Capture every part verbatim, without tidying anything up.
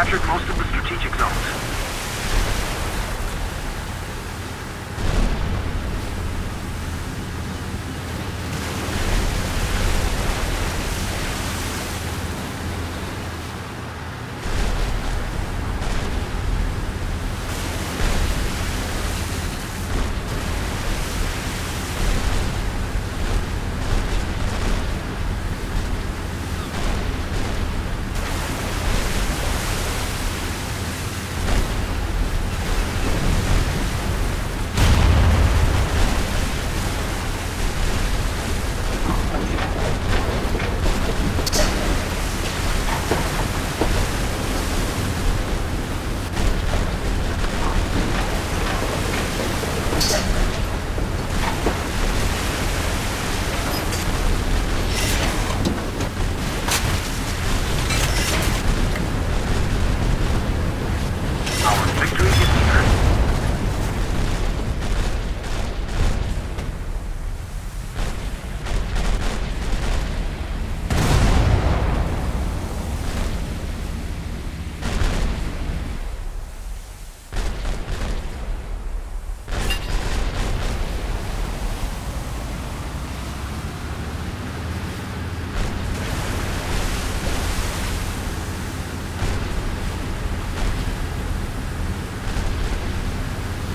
captured most of the strategic zones.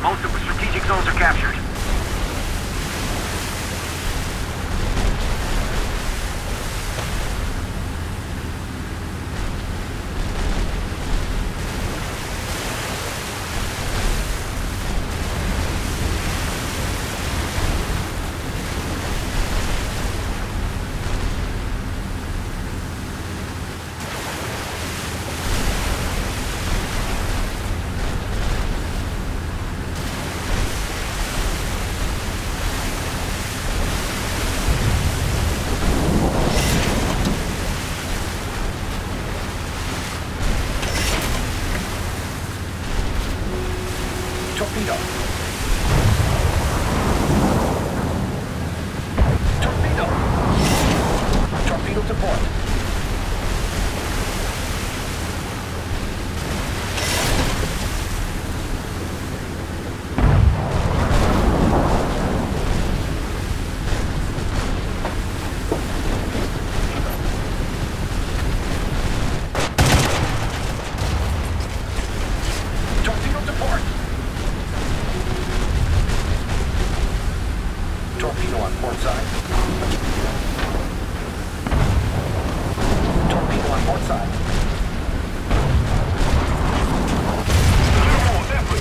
Most of the strategic zones are captured. Torpedo. Torpedo. Torpedo to port. Torpedo to port. Torpedo on port side. Torpedo on port side. Oh, that was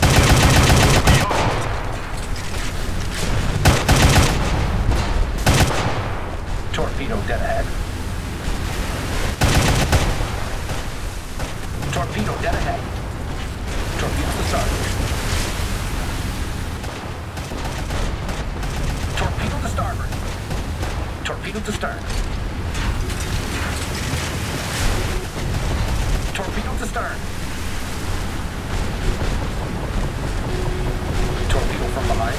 good. Torpedo dead ahead. Torpedo dead ahead. Torpedo to starboard. Torpedo to starboard. Torpedo to stern. Torpedo to stern. Torpedo from behind.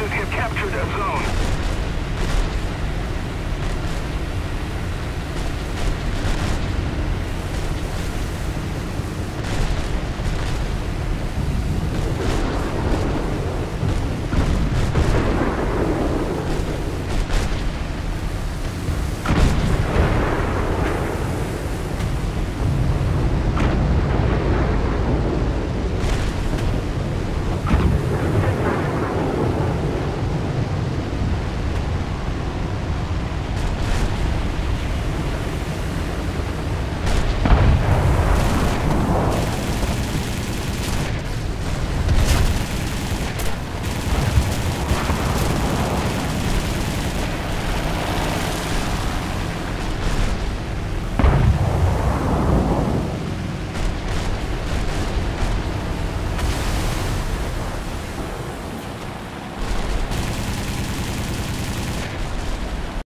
should have captured that zone.